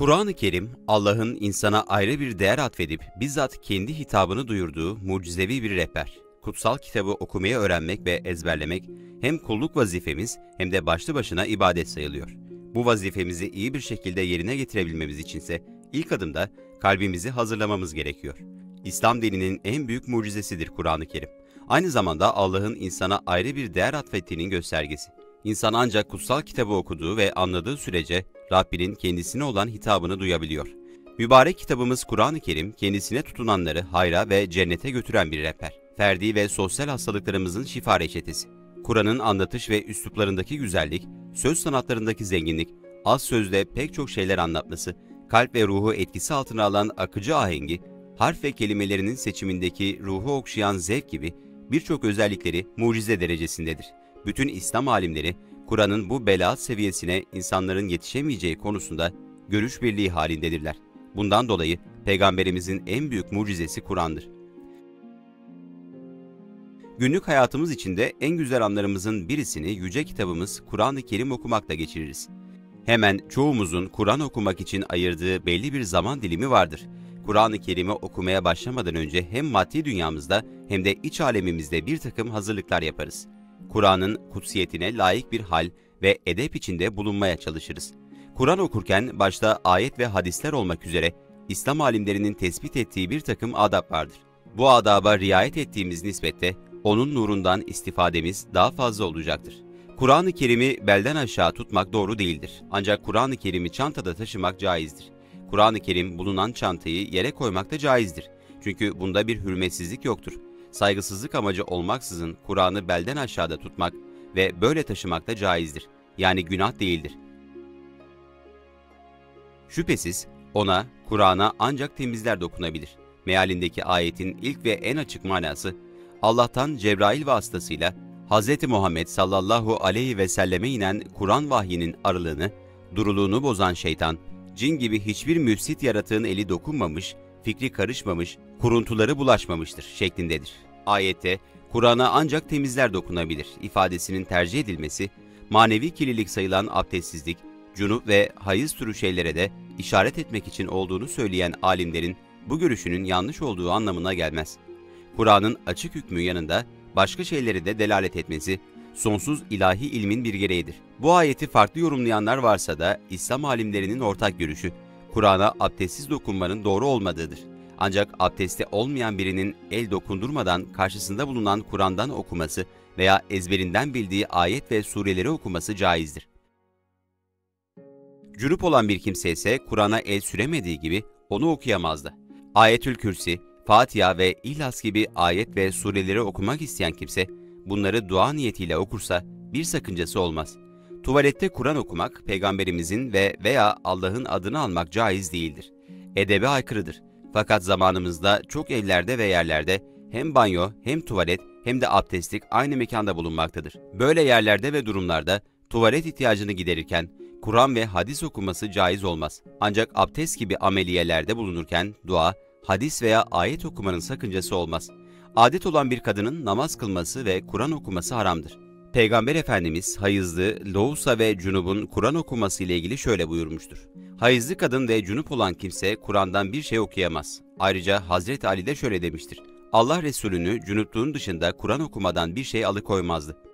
Kur'an-ı Kerim, Allah'ın insana ayrı bir değer atfedip bizzat kendi hitabını duyurduğu mucizevi bir rehber. Kutsal kitabı okumaya öğrenmek ve ezberlemek hem kulluk vazifemiz hem de başlı başına ibadet sayılıyor. Bu vazifemizi iyi bir şekilde yerine getirebilmemiz içinse ilk adımda kalbimizi hazırlamamız gerekiyor. İslam dininin en büyük mucizesidir Kur'an-ı Kerim. Aynı zamanda Allah'ın insana ayrı bir değer atfettiğinin göstergesi. İnsan ancak kutsal kitabı okuduğu ve anladığı sürece Rabbinin kendisine olan hitabını duyabiliyor. Mübarek kitabımız Kur'an-ı Kerim, kendisine tutunanları hayra ve cennete götüren bir rehber. Ferdi ve sosyal hastalıklarımızın şifa reçetesi. Kur'an'ın anlatış ve üsluplarındaki güzellik, söz sanatlarındaki zenginlik, az sözle pek çok şeyler anlatması, kalp ve ruhu etkisi altına alan akıcı ahengi, harf ve kelimelerinin seçimindeki ruhu okşayan zevk gibi birçok özellikleri mucize derecesindedir. Bütün İslam alimleri, Kur'an'ın bu belaat seviyesine insanların yetişemeyeceği konusunda görüş birliği halindedirler. Bundan dolayı Peygamberimizin en büyük mucizesi Kur'an'dır. Günlük hayatımız içinde en güzel anlarımızın birisini yüce kitabımız Kur'an-ı Kerim okumakla geçiririz. Hemen çoğumuzun Kur'an okumak için ayırdığı belli bir zaman dilimi vardır. Kur'an-ı Kerim'i okumaya başlamadan önce hem maddi dünyamızda hem de iç alemimizde bir takım hazırlıklar yaparız. Kur'an'ın kutsiyetine layık bir hal ve edep içinde bulunmaya çalışırız. Kur'an okurken başta ayet ve hadisler olmak üzere İslam alimlerinin tespit ettiği bir takım adab vardır. Bu adaba riayet ettiğimiz nispette onun nurundan istifademiz daha fazla olacaktır. Kur'an-ı Kerim'i belden aşağı tutmak doğru değildir. Ancak Kur'an-ı Kerim'i çantada taşımak caizdir. Kur'an-ı Kerim bulunan çantayı yere koymak da caizdir. Çünkü bunda bir hürmetsizlik yoktur. Saygısızlık amacı olmaksızın Kur'an'ı belden aşağıda tutmak ve böyle taşımak da caizdir. Yani günah değildir. Şüphesiz ona, Kur'an'a ancak temizler dokunabilir. Mealindeki ayetin ilk ve en açık manası, Allah'tan Cebrail vasıtasıyla Hz. Muhammed sallallahu aleyhi ve selleme inen Kur'an vahyinin aralığını, duruluğunu bozan şeytan, cin gibi hiçbir müfsit yaratığın eli dokunmamış, fikri karışmamış, kuruntuları bulaşmamıştır şeklindedir. Ayette, Kur'an'a ancak temizler dokunabilir ifadesinin tercih edilmesi, manevi kirlilik sayılan abdestsizlik, cunup ve hayız türü şeylere de işaret etmek için olduğunu söyleyen alimlerin bu görüşünün yanlış olduğu anlamına gelmez. Kur'an'ın açık hükmü yanında başka şeyleri de delalet etmesi, sonsuz ilahi ilmin bir gereğidir. Bu ayeti farklı yorumlayanlar varsa da İslam alimlerinin ortak görüşü, Kur'an'a abdestsiz dokunmanın doğru olmadığıdır. Ancak abdesti olmayan birinin el dokundurmadan karşısında bulunan Kur'an'dan okuması veya ezberinden bildiği ayet ve sureleri okuması caizdir. Cünüp olan bir kimse ise Kur'an'a el süremediği gibi onu okuyamaz da. Ayetül Kürsi, Fatiha ve İhlas gibi ayet ve sureleri okumak isteyen kimse, bunları dua niyetiyle okursa bir sakıncası olmaz. Tuvalette Kur'an okumak, Peygamberimizin veya Allah'ın adını almak caiz değildir. Edebe aykırıdır. Fakat zamanımızda çok evlerde ve yerlerde hem banyo, hem tuvalet, hem de abdestlik aynı mekanda bulunmaktadır. Böyle yerlerde ve durumlarda tuvalet ihtiyacını giderirken, Kur'an ve hadis okunması caiz olmaz. Ancak abdest gibi ameliyelerde bulunurken dua, hadis veya ayet okumanın sakıncası olmaz. Adet olan bir kadının namaz kılması ve Kur'an okuması haramdır. Peygamber Efendimiz hayızlı, lohusa ve cünubun Kur'an okuması ile ilgili şöyle buyurmuştur. Hayızlı kadın ve cünüp olan kimse Kur'an'dan bir şey okuyamaz. Ayrıca Hazreti Ali de şöyle demiştir. Allah Resulü'nü cünüplüğün dışında Kur'an okumadan bir şey alıkoymazdı.